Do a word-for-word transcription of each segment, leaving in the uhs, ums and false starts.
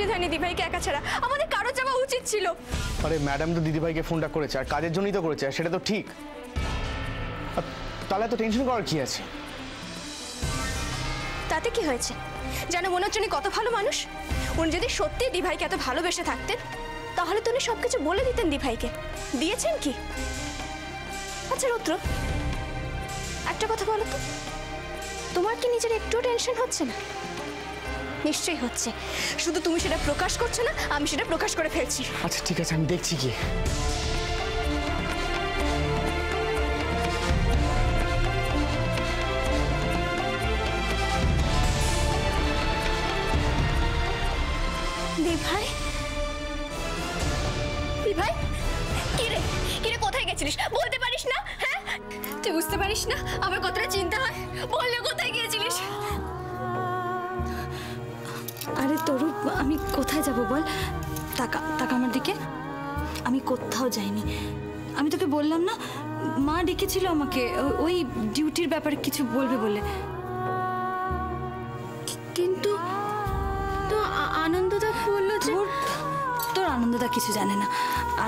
উচিত হয়নি দিদিভাইকে একা ছাড়া, আমাদের কারো যাওয়া উচিত ছিল। আরে ম্যাডাম তো দিদিভাইকে ফোনটা করেছে, আর কাজের জন্যই তো করেছে, সেটা তো ঠিক। তাহলে তো টেনশন করার কি আছে? তাতে কি হয়েছে? জানো মনে হচ্ছে উনি কত ভালো মানুষ। উনি যদি সত্যি দিভাইকে এত ভালোবেসে থাকতেন তাহলে তো উনি সবকিছু বলে দিতেন দিভাইকে। দিয়েছেন কি? আচ্ছা রুদ্র, একটা কথা বলো তো, তোমার কি নিজের একটু টেনশন হচ্ছে না? নিশ্চয়ই হচ্ছে, শুধু তুমি সেটা প্রকাশ করছো না, আমি সেটা প্রকাশ করে ফেলছি। আচ্ছা ঠিক আছে, আমি দেখছি কি। দিভাই, দিভাই কিরে কিরে কোথায় গেছিলিস? বলতে পারিস না? হ্যাঁ তুই বুঝতে পারিস না আমার কতটা চিন্তা হয়? বললে কোথায় গিয়েছিলিস? আরে তোর, আমি কোথায় যাব বল? টাকা টাকা আমার দিকে, আমি কোথাও যাইনি। আমি তোকে বললাম না, মা ডেকেছিল আমাকে ওই ডিউটির ব্যাপারে কিছু বলবে বলে। কিন্তু আনন্দদা বললো যে তোর আনন্দদা কিছু জানে না।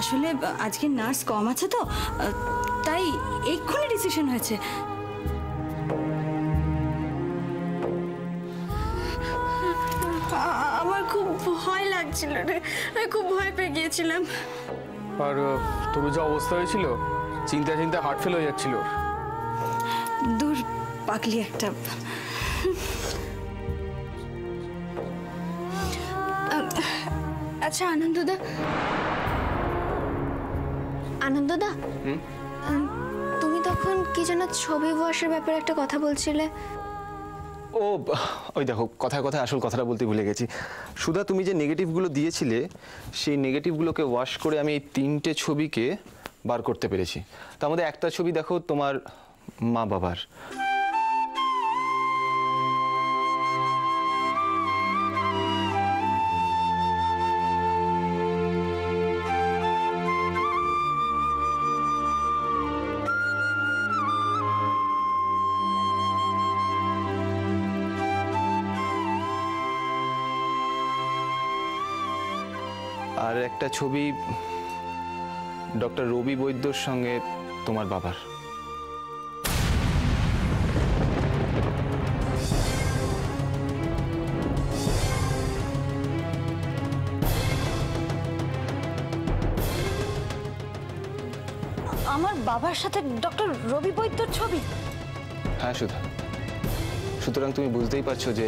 আসলে আজকে নার্স কম আছে তো, তাই এক্ষুনি ডিসিশন হয়েছে। আমার খুব ভয় লাগছিল রে, আমি খুব ভয় পেয়ে গিয়েছিলাম। আর তোর যা অবস্থা হয়েছিল, চিন্তা চিন্তা হার্ট ফেল হয়ে যাচ্ছিল। দূর পাগলি একটা। আচ্ছা আনন্দদা, আনন্দদা তুমি তখন কি যেন ছবি বসার ব্যাপারে একটা কথা বলছিলে? ও ওই দেখো, কথায় কথায় আসল কথাটা বলতে ভুলে গেছি। সুধা, তুমি যে নেগেটিভগুলো দিয়েছিলে সেই নেগেটিভগুলোকে ওয়াশ করে আমি এই তিনটে ছবিকে বার করতে পেরেছি। তার মধ্যে একটা ছবি দেখো তোমার মা বাবার। আর একটা ছবি ডক্টর রবি বৈদ্যর সঙ্গে তোমার বাবার। আমার বাবার সাথে ডক্টর রবি বৈদ্যর ছবি? হ্যাঁ সুধা, সুতরাং তুমি বুঝতেই পারছো যে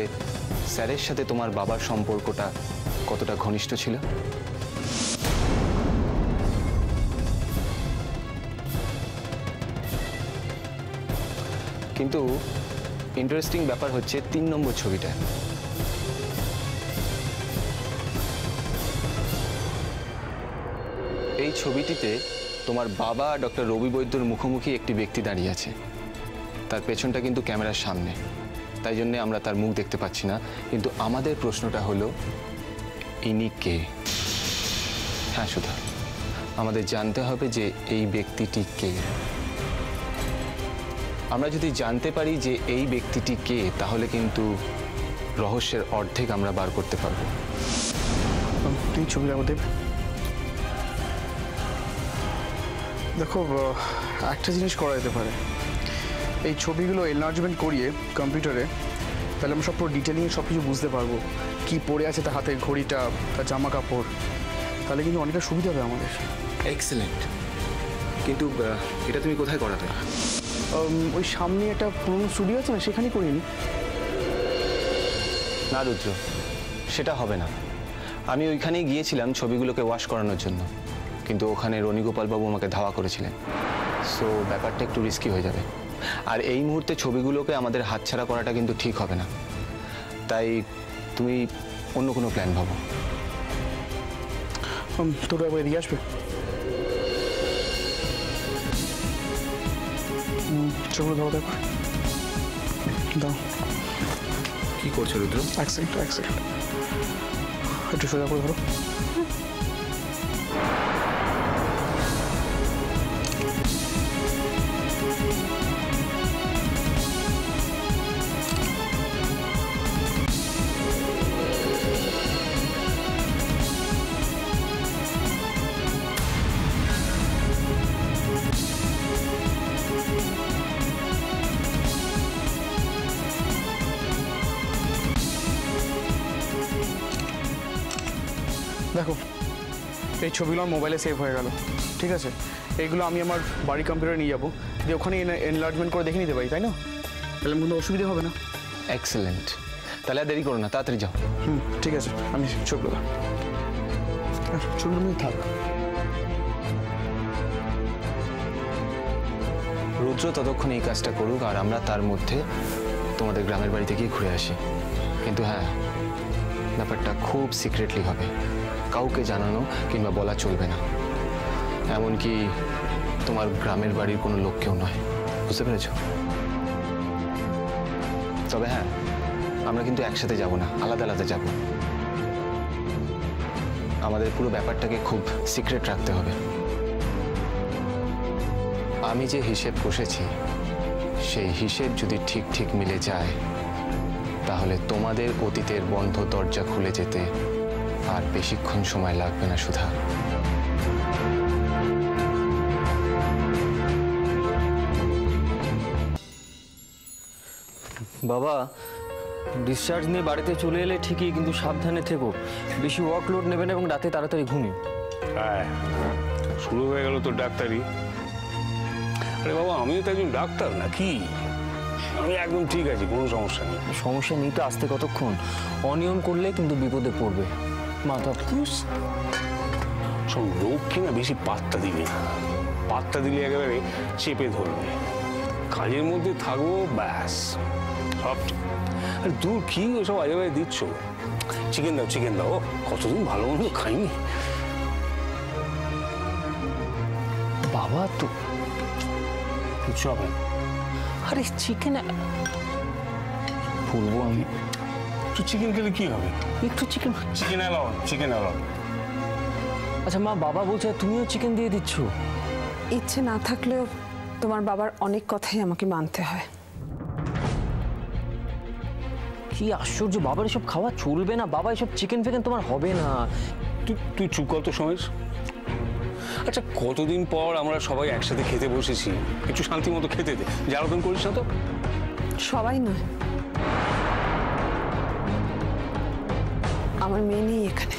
স্যারের সাথে তোমার বাবার সম্পর্কটা কতটা ঘনিষ্ঠ ছিল। কিন্তু ইন্টারেস্টিং ব্যাপার হচ্ছে তিন নম্বর ছবিটা। এই ছবিটিতে তোমার বাবা ডক্টর রবি বৈদ্যর মুখোমুখি একটি ব্যক্তি দাঁড়িয়ে আছে। তার পেছনটা কিন্তু ক্যামেরার সামনে, তাই জন্যে আমরা তার মুখ দেখতে পাচ্ছি না। কিন্তু আমাদের প্রশ্নটা হলো ইনি কে? হ্যাঁ সুধা, আমাদের জানতে হবে যে এই ব্যক্তিটি কে। আমরা যদি জানতে পারি যে এই ব্যক্তিটি কে, তাহলে কিন্তু রহস্যের অর্ধেক আমরা বার করতে পারব। তুই ছবিটা আমাদের দেখো, একটা জিনিস করা যেতে পারে, এই ছবিগুলো এনলার্জমেন্ট করিয়ে কম্পিউটারে, তাহলে আমরা সব পুরো ডিটেলিং সব কিছু বুঝতে পারবো। কি পরে আছে তার হাতে, ঘড়িটা, তার জামা কাপড়, তাহলে কিন্তু অনেকটা সুবিধা হবে আমাদের। এক্সেলেন্ট, কিন্তু এটা তুমি কোথায় করাতে? ওই সামনে একটা পুরনো স্টুডিও আছে না, সেখানেই করিনি। না রুদ্র, সেটা হবে না। আমি ওইখানেই গিয়েছিলাম ছবিগুলোকে ওয়াশ করানোর জন্য, কিন্তু ওখানে রণীগোপালবাবু আমাকে ধাওয়া করেছিলেন। সো ব্যাপারটা একটু রিস্কি হয়ে যাবে, আর এই মুহূর্তে ছবিগুলোকে আমাদের হাতছাড়া করাটা কিন্তু ঠিক হবে না। তাই তুমি অন্য কোনো প্ল্যান ভাবো। তোর বাবু এদিকে আসবে, ছবিগুলো দাও দেখো, দাও। কি করছো রুদ্র? এক সেকেন্ড এক সেকেন্ড, একটু সোজা করে ধরো। देखो এই ছবিগুলো মোবাইলে সেভ হয়ে গেল ঠিক আছে এইগুলো আমি আমার বাড়ি কম্পিউটারে নিয়ে যাব দিয়ে ওখানে এনলার্জমেন্ট করে দেখে নিতে পারি তাই না তাহলে কোনো অসুবিধা হবে না এক্সেলেন্ট তাহলে দেরি করো না তাড়াতাড়ি যাও হুম ঠিক আছে আমি ছবিগুলো ছবিগুলো থাক রুদ্র ততক্ষণ এই কাজটা করুক আর আমরা তার মধ্যে তোমাদের গ্রামের বাড়িতে গিয়ে ঘুরে আসি কিন্তু হ্যাঁ ব্যাপারটা খুব সিক্রেটলি হবে কাউকে জানানো কিংবা বলা চলবে না এমনকি তোমার গ্রামের বাড়ির কোনো লোককেও নয় বুঝতে পেরেছো তবে হ্যাঁ আমরা কিন্তু একসাথে যাব না আলাদা আলাদা যাব আমাদের পুরো ব্যাপারটাকে খুব সিক্রেট রাখতে হবে আমি যে হিসেব কষেছি সেই হিসেব যদি ঠিক ঠিক মিলে যায় তাহলে তোমাদের অতীতের বন্ধ দরজা খুলে যেতে আর বেশিক্ষণ সময় লাগবে না সুধা বাবা ডিসচার্জ নিয়ে বাড়িতে চলে এলে ঠিকই কিন্তু সাবধানে থেকো বেশি ওয়ার্কলোড নেবে না এবং রাতে তাড়াতাড়ি ঘুমিও হ্যাঁ শুরু হয়ে গেল তো ডাক্তারি আরে বাবা আমিও তো একজন ডাক্তার নাকি আমি একদম ঠিক আছি কোনো সমস্যা নেই সমস্যা নেই তো আসতে কতক্ষণ অনিয়ম করলে কিন্তু বিপদে পড়বে মাথা খুশ সব লোক কিনা বেশি পাত্তা দিবে না পাত্তা দিলে একেবারে চেপে ধরবে কাজের মধ্যে থাকবো ব্যাস সব আর দূর কি ওসব আজে বাজে দিচ্ছ চিকেন দাও চিকেন দাও কতদিন ভালো মন্দ খাইনি বাবা তো কিছু হবে আরে চিকেন ভুলবো আমি একটু চিকেন খেলে কি হবে একটু চিকেন চিকেন এলাও চিকেন এলাও আচ্ছা মা বাবা বলছে তুমিও চিকেন দিয়ে দিচ্ছ ইচ্ছে না থাকলেও তোমার বাবার অনেক কথাই আমাকে মানতে হয় কি আশ্চর্য বাবার এসব খাওয়া চলবে না বাবা এসব চিকেন ফিকেন তোমার হবে না তুই তুই চুপ কর তো সময় আচ্ছা কতদিন পর আমরা সবাই একসাথে খেতে বসেছি একটু শান্তি মতো খেতে দে জ্বালাতন করিস না তো সবাই নয় আমার মেয়ে নেই এখানে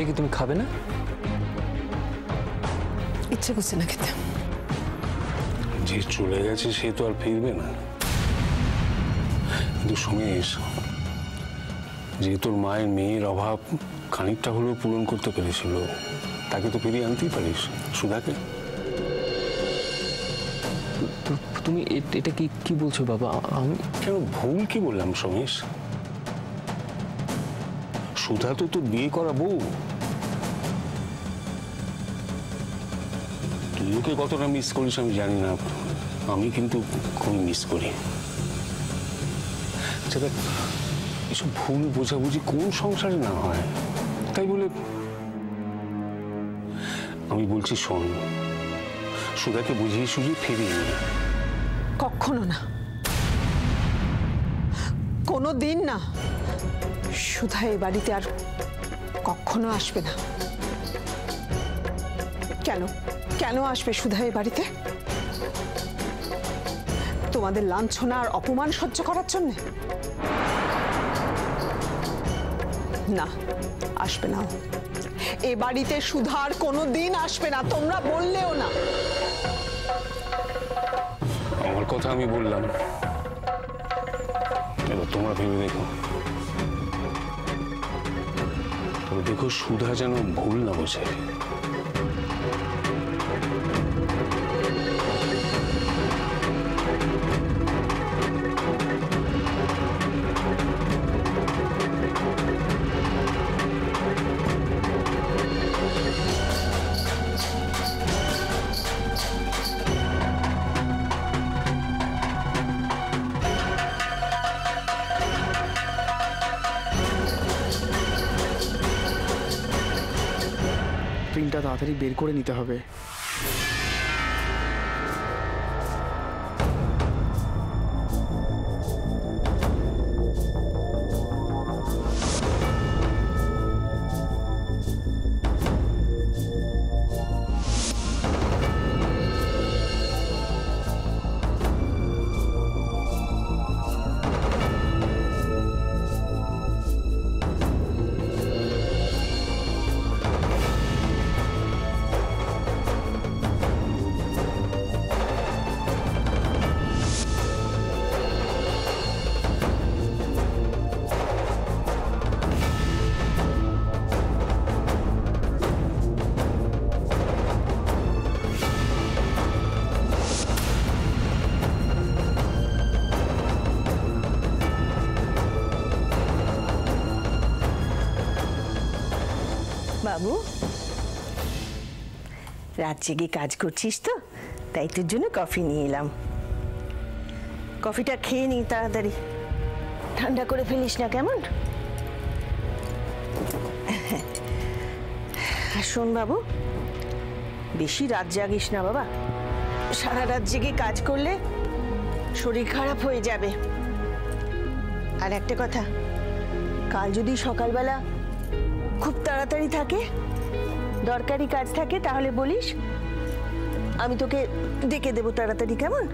এই কি তুমি খাবে না ইচ্ছে করছে না খেতে যে চলে গেছে সে তো আর ফিরবে না কিন্তু শুনে এসো যে তোর মায়ের মেয়ের অভাব খানিকটা হলেও পূরণ করতে পেরেছিল তাকে তো ফিরিয়ে আনতেই পারিস সুধাকে তুমি এটা কি কি বলছো বাবা আমি কেন ভুল কি বললাম সমীশ সুধা তো তোর বিয়ে করা বউ তুই ওকে কতটা মিস করিস আমি জানি না আমি কিন্তু খুবই মিস করি আচ্ছা এসব ভুল বোঝাবুঝি কোন সংসারে না হয় তাই বলে আমি বলছি শোন সুধাকে বুঝিয়ে সুঝিয়ে ফিরিয়ে কখনো না কোনো দিন না সুধা এই বাড়িতে আর কখনো আসবে না কেন কেন আসবে সুধা এই বাড়িতে তোমাদের লাঞ্ছনা আর অপমান সহ্য করার জন্য না আসবে না এ বাড়িতে সুধার কোনোদিন আসবে না তোমরা বললেও না আমার কথা আমি বললাম তোমরা ভেবে দেখো তবে দেখো সুধা যেন ভুল না বোঝে তাড়াতাড়ি বের করে নিতে হবে রাত জেগে কাজ করছিস তো, তাই তোর জন্য কফি নিয়ে এলাম। কফিটা খেয়ে নি তাড়াতাড়ি, ঠান্ডা করে ফেলিস না কেমন। শোন বাবু, বেশি রাত জাগিস না বাবা, সারা রাত জেগে কাজ করলে শরীর খারাপ হয়ে যাবে। আর একটা কথা, কাল যদি সকালবেলা খুব তাড়াতাড়ি থাকে, দরকারি কাজ থাকে, তাহলে বলিস, আমি তোকে ডেকে দেবো তাড়াতাড়ি, কেমন?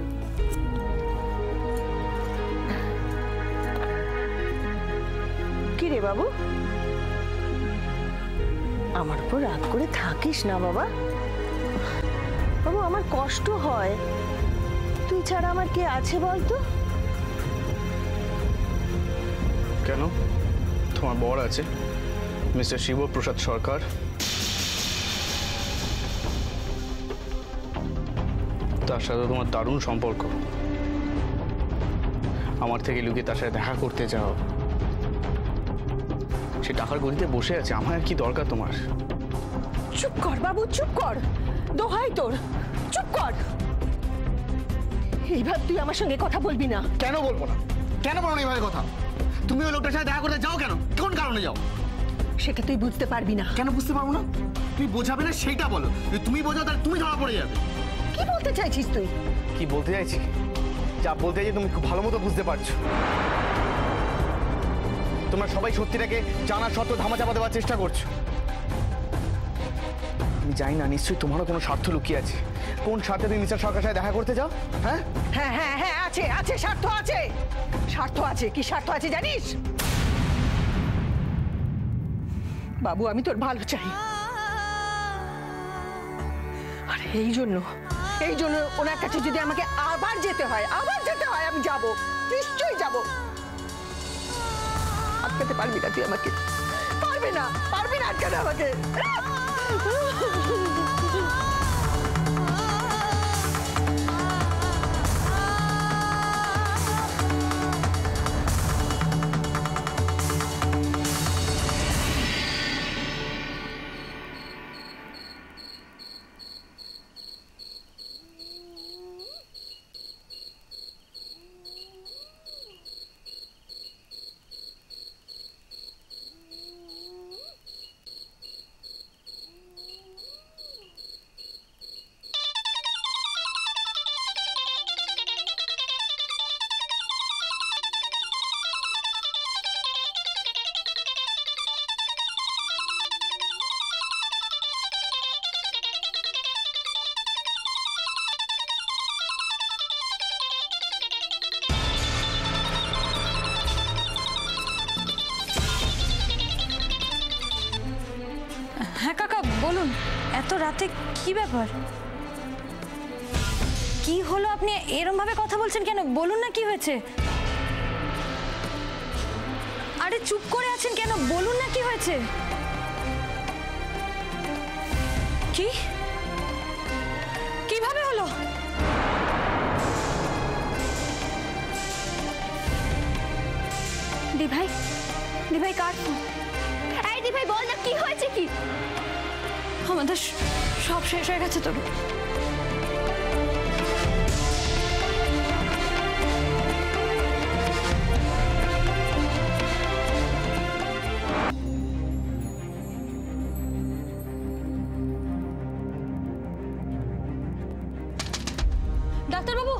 কি রে বাবু, আমার উপর রাগ করে থাকিস না বাবা। বাবু আমার কষ্ট হয়, তুই ছাড়া আমার কে আছে বলতো? কেন, তোমার বর আছে, মিস্টার শিবপ্রসাদ সরকার। তার সাথে তোমার দারুণ সম্পর্ক, আমার থেকে লুকিয়ে তার সাথে দেখা করতে যাও, সে টাকার গদিতে বসে আছে, আমার কি দরকার তোমার? চুপ কর বাবু, চুপ কর, দোহাই তোর, চুপ কর। এইভাবে তুই আমার সঙ্গে কথা বলবি না। কেন বলবো না? কেন বলো না এইভাবে কথা? তুমি ওই লোকটার সাথে দেখা করতে যাও কেন? কোন কারণে যাও সেটা তুই বুঝতে পারবি না। কেন বুঝতে পারবো না? তুমি বোঝাবে না সেটা বলো, তুমি বোঝাও তাহলে তুমি ধরা পড়ে যাবে। কি বলতে চাইছিস তুই? কি বলতে চাইছি? যা বলতে চাইছি তুমি খুব ভালো মতো বুঝতে পারছো। তোমরা সবাই সত্যিটাকে জানা সত্য ধামা চাপা দেওয়ার চেষ্টা করছো। আমি জানি না, নিশ্চয়ই তোমারও কোনো স্বার্থ লুকিয়ে আছে। কোন স্বার্থে তুমি মিস্টার সরকারের সাথে দেখা করতে যাও? হ্যাঁ হ্যাঁ হ্যাঁ হ্যাঁ আছে আছে, স্বার্থ আছে, স্বার্থ আছে। কি স্বার্থ আছে জানিস বাবু? আমি তোর ভালো চাই, আর এই জন্য এই জন্য ওনার কাছে যদি আমাকে আবার যেতে হয়, আবার যেতে হয়, আমি যাব, নিশ্চয়ই যাব। আটকাতে পারবি না তুই আমাকে, পারবি না, পারবি না আটকাতে আমাকে। রাতে কি ব্যাপার, কি হলো? আপনি এরকম ভাবে কথা বলছেন কেন? বলুন না কি হয়েছে। আরে চুপ করে আছেন কেন? বলুন না কি হয়েছে। কি কিভাবে হলো? দি ভাই, দি ভাই কাট, এই দি ভাই বল না কি হয়েছে। কি আমাদের সব শেষ হয়ে গেছে তো? ডাক্তারবাবু,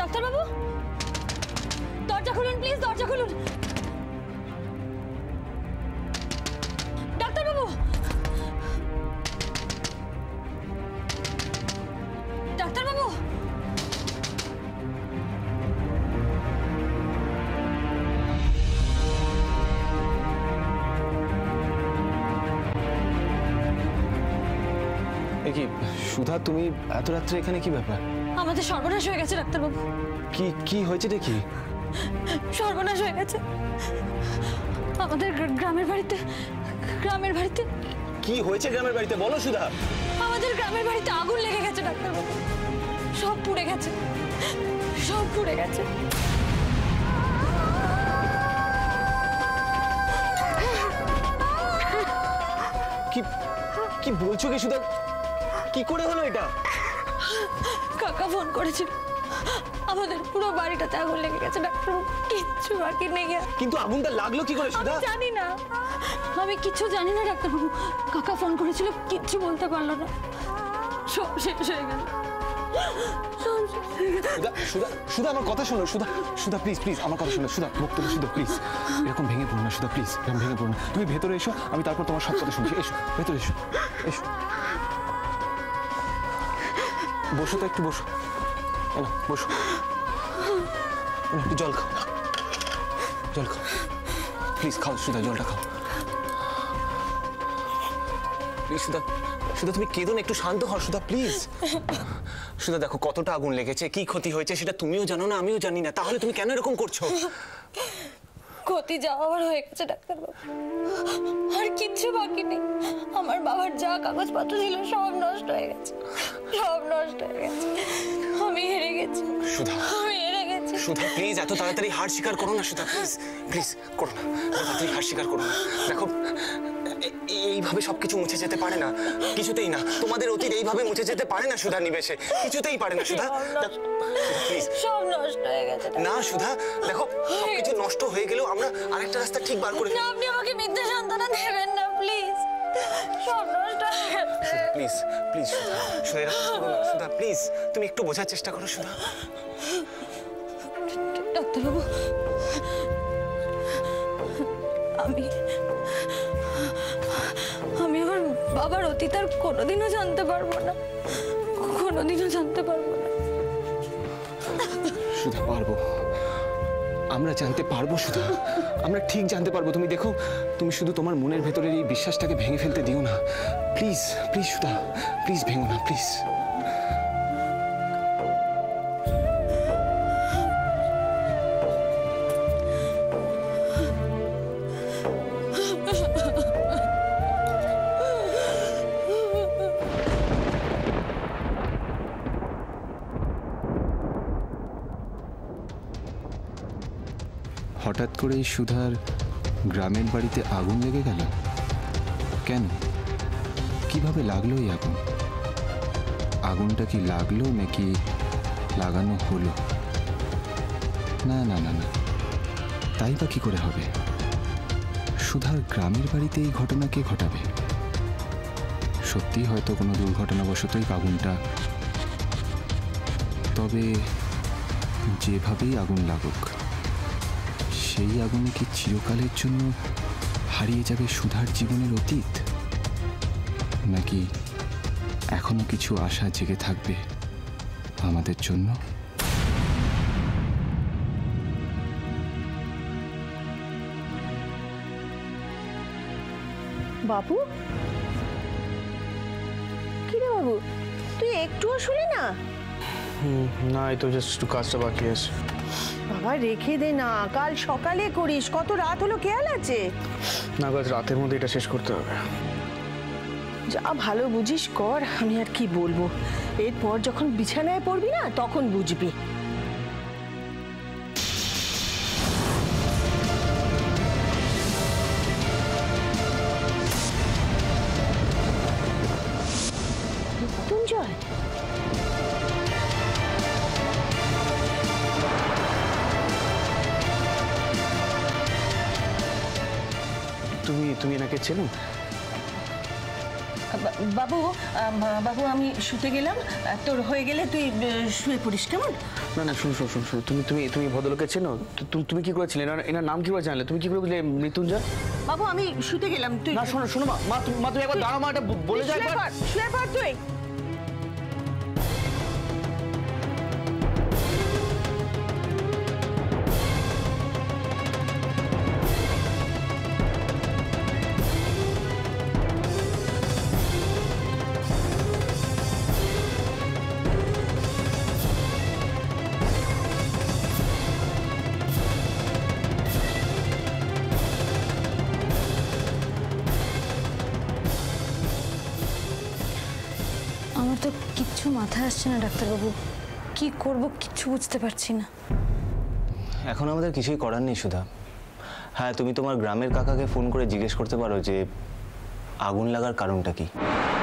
ডাক্তারবাবু দরজা খুলুন প্লিজ, দরজা খুলুন। সুধা, তুমি এত রাত্রে এখানে কি ব্যাপার? আমাদের সর্বনাশ হয়ে গেছে ডাক্তারবাবু। কি কি হয়েছে দেখি? সর্বনাশ হয়ে গেছে আমাদের। গ্রামের বাড়িতে, গ্রামের বাড়িতে কি হয়েছে? গ্রামের বাড়িতে বলো সুধা। আমাদের গ্রামের বাড়িতে আগুন লেগে গেছে ডাক্তারবাবু, সব পুড়ে গেছে, সব পুড়ে গেছে। কি কি বলছো কি সুধা? কি করে হলো এটা? কাকা ফোন করেছিল, আমাদের পুরো বাড়িটাতে আগুন লেগে গেছে, কিচ্ছু বাকি নেই। কিন্তু আগুনটা লাগলো কি করে সুধা? জানি না, আমি কিচ্ছু জানি না ডাক্তারবাবু। কাকা ফোন করেছিল, কিচ্ছু বলতে পারলো না, সব শেষ হয়ে গেল। আমার কথা শোনো সুধা, সুধা প্লিজ প্লিজ আমার কথা শোনো সুধা, মুখ তুলো সুধা প্লিজ, এরকম ভেঙে পড়ো না সুধা প্লিজ, এরকম ভেঙে পড়ো না। তুমি ভেতরে এসো, আমি তারপর তোমার সব কথা শুনছি। এসো ভেতরে, এসো এসো, বসো তো, একটু বসো, বসো, একটু জল খাও, জল খাও প্লিজ, খাও সুধা, জলটা খাও প্লিজ। সুধা সুধা তুমি কেঁদো না, একটু শান্ত হও সুধা প্লিজ। সুধা দেখো কতটা আগুন লেগেছে, কি ক্ষতি হয়েছে সেটা তুমিও জানো না, আমিও জানি না, তাহলে তুমি কেন এরকম করছো? ক্ষতি যাওয়ার হয়ে গেছে ডাক্তারবাবু, আর কিচ্ছু বাকি নেই। আমার বাবার যা কাগজপত্র ছিল সব নষ্ট হয়ে গেছে, সব নষ্ট হয়ে গেছে, আমি হেরে গেছি সুধা, আমি হেরে গেছি সুধা প্লিজ। এত তাড়াতাড়ি হার স্বীকার করো না সুধা প্লিজ, প্লিজ করো না, তাড়াতাড়ি হার স্বীকার করো না। দেখো এইভাবে সবকিছু মুছে যেতে পারে না, কিছুতেই না, তোমাদের অতীত এইভাবে মুছে যেতে পারে না সুধা, নিবেশে কিছুতেই পারে না সুধা, সব নষ্ট হয়ে গেছে না সুধা। দেখো সবকিছু নষ্ট হয়ে গেলেও আমরা আরেকটা রাস্তা ঠিক বার করে, আপনি আমাকে মিথ্যা সান্ত্বনা দেবেন না প্লিজ, সব নষ্ট হয়ে গেছে please please Sudha Sudha please, তুমি একটু বোঝার চেষ্টা করো সুধা। ডাক্তারবাবু আমি আমি আমার বাবার অতীত আর কোনোদিনও জানতে পারবো না, কোনোদিনও জানতে পারবো না সুধা। পারবো আমরা, জানতে পারবো সুধা, আমরা ঠিক জানতে পারবো। তুমি দেখো, তুমি শুধু তোমার মনের ভেতরের এই বিশ্বাসটাকে ভেঙে ফেলতে দিও না প্লিজ, প্লিজ সুধা প্লিজ, ভেঙো না প্লিজ। হঠাৎ করেই সুধার গ্রামের বাড়িতে আগুন লেগে গেল কেন? কিভাবে লাগলো এই আগুন? আগুনটা কি লাগলো নাকি লাগানো হলো? না না না না, তাই বা কি করে হবে? সুধার গ্রামের বাড়িতে এই ঘটনা কে ঘটাবে? সত্যি হয়তো কোনো দুর্ঘটনাবশতই আগুনটা, তবে যেভাবেই আগুন লাগুক সেই আগুনে কি চিরকালের জন্য হারিয়ে যাবে সুধার জীবনের অতীত, নাকি এখনো কিছু আশা জেগে থাকবে আমাদের জন্য? বাবু, কি রে বাবু, তুই একটুও শুনে না? না, এই তো একটু কাজটা বাকি আছে। বাবা রেখে দে না, কাল সকালে করিস, কত রাত হলো, খেয়াল আছে না? কাল রাতের মধ্যে এটা শেষ করতে হবে, যা ভালো বুঝিস কর, আমি আর কি বলবো। এরপর যখন বিছানায় পড়বি না তখন বুঝবি। মৃত্যুঞ্জয়, তুমি তুমি এনাকে চেনো? বাবু বাবু আমি শুতে গেলাম, তোর হয়ে গেলে তুই শুয়ে পড়িস কেমন? না না, শুনো শুনো শুনো, তুমি তুমি তুমি ভদ্রলোকে চেনো? তুমি কি করে ছিলে, এনার নাম কি করে জানলে, তুমি কি করে বুঝলে মৃত্যুঞ্জয়? বাবু আমি শুতে গেলাম। তুই না, শোনো শোনো মা, তুমি একবার দাঁড়া, মা এটা বলে যাও, একবার শুয়ে পড় তুই। তো কিচ্ছু মাথায় আসছে না ডাক্তারবাবু, কি করব কিচ্ছু বুঝতে পারছি না। এখন আমাদের কিছুই করার নেই সুধা। হ্যাঁ, তুমি তোমার গ্রামের কাকাকে ফোন করে জিজ্ঞেস করতে পারো যে আগুন লাগার কারণটা কি।